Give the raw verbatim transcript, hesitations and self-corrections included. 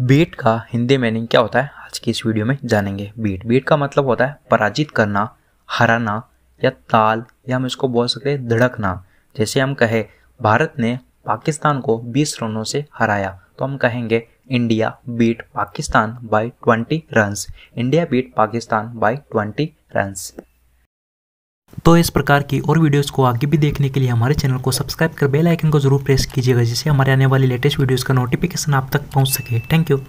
Beat का Hindi meaning क्या होता है आज की इस वीडियो में जानेंगे। बीट बीट का मतलब होता है पराजित करना, हराना या ताल, या हम इसको बोल सकते हैं धड़कना। जैसे हम कहे भारत ने पाकिस्तान को बीस रनों से हराया, तो हम कहेंगे India beat Pakistan by twenty runs. India beat Pakistan by twenty runs. तो इस प्रकार की और वीडियोस को आगे भी देखने के लिए हमारे चैनल को सब्सक्राइब कर बेल आइकन को जरूर प्रेस कीजिएगा, जिससे हमारे आने वाली लेटेस्ट वीडियोस का नोटिफिकेशन आप तक पहुंच सके। Thank you.